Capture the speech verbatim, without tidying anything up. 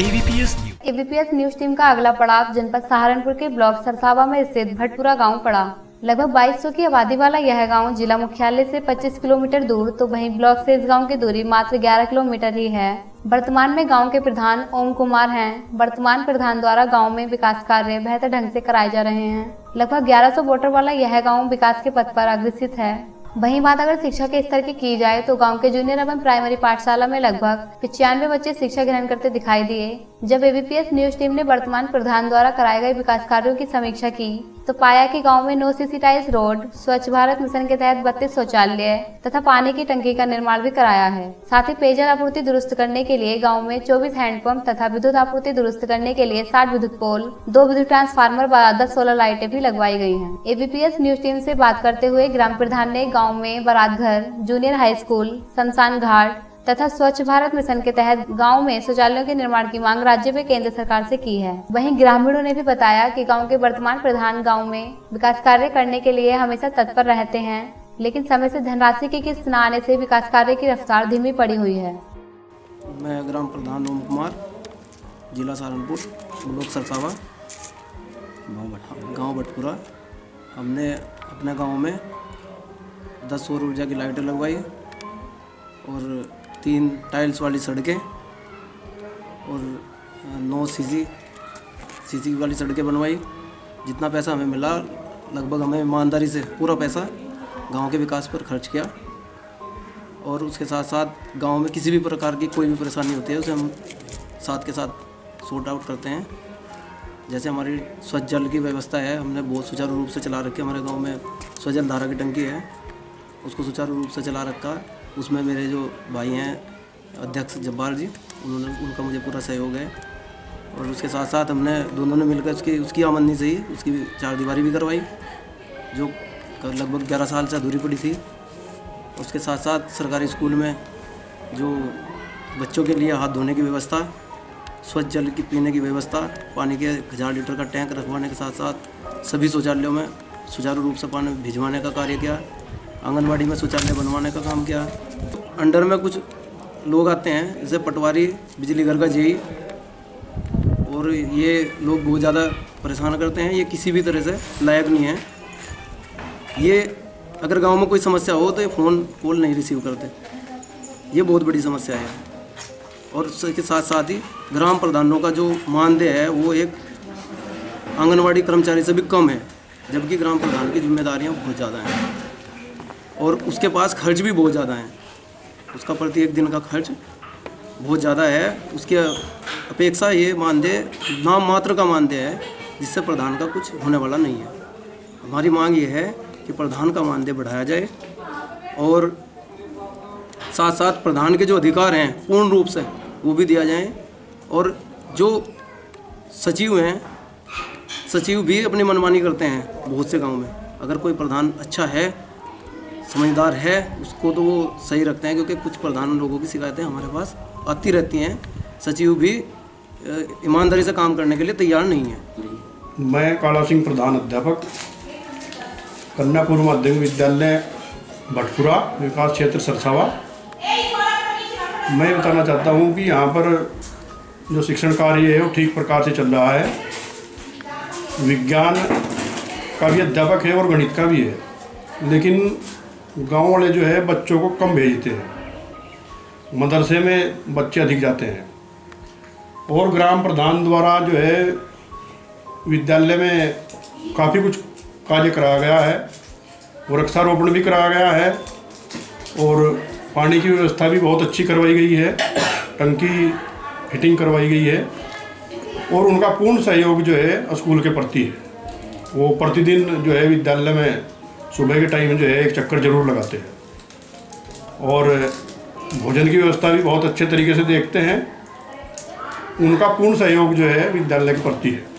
ABPS news ABPS news team का अगला पड़ाव जनपद सहारनपुर के ब्लॉक सरसावा में स्थित भटपुरा गांव पड़ा। लगभग बाईस सौ की आबादी वाला यह गांव जिला मुख्यालय से पच्चीस किलोमीटर दूर तो वहीं ब्लॉक से इस गांव की दूरी मात्र ग्यारह किलोमीटर ही है। वर्तमान में गांव के प्रधान ओम कुमार हैं। वर्तमान प्रधान द्वारा गाँव में विकास कार्य बेहतर ढंग से कराए जा रहे हैं। लगभग ग्यारह सौ वोटर वाला यह गाँव विकास के पथ पर अग्रसित है। वहीं बात अगर शिक्षा के स्तर की की जाए तो गांव के जूनियर एवं प्राइमरी पाठशाला में लगभग पचानवे बच्चे शिक्षा ग्रहण करते दिखाई दिए। जब एबीपीएस न्यूज टीम ने वर्तमान प्रधान द्वारा कराए गए विकास कार्यों की समीक्षा की तो पाया कि गांव में नौ सीसी टाइल्स रोड, स्वच्छ भारत मिशन के तहत बत्तीस शौचालय तथा पानी की टंकी का निर्माण भी कराया है। साथ ही पेयजल आपूर्ति दुरुस्त करने के लिए गाँव में चौबीस हैंडपंप तथा विद्युत आपूर्ति दुरुस्त करने के लिए साठ विद्युत पोल, दो विद्युत ट्रांसफार्मर व दस सोलर लाइटें भी लगवाई गयी है। एबीपीएस न्यूज टीम से बात करते हुए ग्राम प्रधान ने गाँव में बारात घर, जूनियर हाई स्कूल, शमशान घाट तथा स्वच्छ भारत मिशन के तहत गांव में शौचालयों के निर्माण की मांग राज्य में केंद्र सरकार से की है। वहीं ग्रामीणों ने भी बताया कि गांव के वर्तमान प्रधान गांव में विकास कार्य करने के लिए हमेशा तत्पर रहते हैं, लेकिन समय से धनराशि की किस्त न आने से विकास कार्य की रफ्तार धीमी पड़ी हुई है। मैं ग्राम प्रधान ओम कुमार, जिला सहारनपुर, ब्लॉक सरसावा, गाँव भटपुरा, हमने अपने गाँव में दस सौर ऊर्जा की लाइटें लगवाई और तीन टाइल्स वाली सड़कें और नौ सीसी सीसी वाली सड़कें बनवाई। जितना पैसा हमें मिला लगभग हमें ईमानदारी से पूरा पैसा गांव के विकास पर खर्च किया और उसके साथ साथ गांव में किसी भी प्रकार की कोई भी परेशानी होती है उसे हम साथ के साथ सॉर्ट आउट करते हैं। जैसे हमारी स्वच्छ जल की व्यवस्था है, हमने बहुत सुचारू रूप से चला रखी है। हमारे गाँव में स्वच्छ जल धारा की टंकी है, उसको सुचारू रूप से चला रखा है। उसमें मेरे जो भाई हैं अध्यक्ष जब्बार जी, उन्होंने उनका मुझे पूरा सहयोग है और उसके साथ साथ हमने दोनों ने मिलकर उसकी उसकी आमदनी से ही उसकी चार दीवारी भी करवाई जो लगभग ग्यारह साल से अधूरी पड़ी थी। उसके साथ साथ सरकारी स्कूल में जो बच्चों के लिए हाथ धोने की व्यवस्था, स्वच्छ जल की पीने की व्यवस्था, पानी के हज़ार लीटर का टैंक रखवाने के साथ साथ सभी शौचालयों में सुचारू रूप से पानी भिजवाने का कार्य किया। आंगनबाड़ी में शौचालय बनवाने का काम किया। अंडर में कुछ लोग आते हैं जैसे पटवारी, बिजली घर का जेई, और ये लोग बहुत ज़्यादा परेशान करते हैं। ये किसी भी तरह से लायक नहीं है। ये अगर गांव में कोई समस्या हो तो ये फ़ोन कॉल नहीं रिसीव करते, ये बहुत बड़ी समस्या है। और इसके साथ साथ ही ग्राम प्रधानों का जो मानदेय है वो एक आंगनबाड़ी कर्मचारी से भी कम है, जबकि ग्राम प्रधान की जिम्मेदारियाँ बहुत ज़्यादा हैं और उसके पास खर्च भी बहुत ज़्यादा है। उसका प्रति एक दिन का खर्च बहुत ज़्यादा है। उसके अपेक्षा ये मानदेय नाम मात्र का मानदेय है, जिससे प्रधान का कुछ होने वाला नहीं है। हमारी मांग ये है कि प्रधान का मानदेय बढ़ाया जाए और साथ साथ प्रधान के जो अधिकार हैं पूर्ण रूप से वो भी दिया जाए और जो सचिव हैं सचिव भी अपनी मनमानी करते हैं। बहुत से गाँव में अगर कोई प्रधान अच्छा है, समझदार है, उसको तो वो सही रखते हैं, क्योंकि कुछ प्रधान लोगों की शिकायतें हमारे पास आती रहती हैं। सचिव भी ईमानदारी से काम करने के लिए तैयार नहीं है। मैं काला सिंह प्रधान अध्यापक, कन्यापुर माध्यमिक विद्यालय भटपुरा, विकास क्षेत्र सरसावा। मैं बताना चाहता हूँ कि यहाँ पर जो शिक्षण कार्य है वो ठीक प्रकार से चल रहा है। विज्ञान का भी अध्यापक है और गणित का भी है, लेकिन गांव वाले जो है बच्चों को कम भेजते हैं। मदरसे में बच्चे अधिक जाते हैं और ग्राम प्रधान द्वारा जो है विद्यालय में काफ़ी कुछ कार्य कराया गया है। वृक्षारोपण भी कराया गया है और पानी की व्यवस्था भी बहुत अच्छी करवाई गई है, टंकी फिटिंग करवाई गई है और उनका पूर्ण सहयोग जो है स्कूल के प्रति है। वो प्रतिदिन जो है विद्यालय में सुबह के टाइम जो है एक चक्कर जरूर लगाते हैं और भोजन की व्यवस्था भी बहुत अच्छे तरीके से देखते हैं। उनका पूर्ण सहयोग जो है विद्यालय के प्रति है।